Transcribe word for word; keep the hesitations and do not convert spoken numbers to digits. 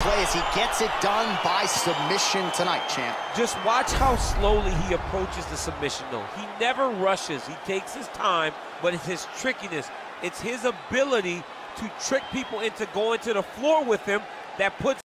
Play as he gets it done by submission tonight, champ. Just watch how slowly he approaches the submission, though. He never rushes. He takes his time, but it's his trickiness. It's his ability to trick people into going to the floor with him that puts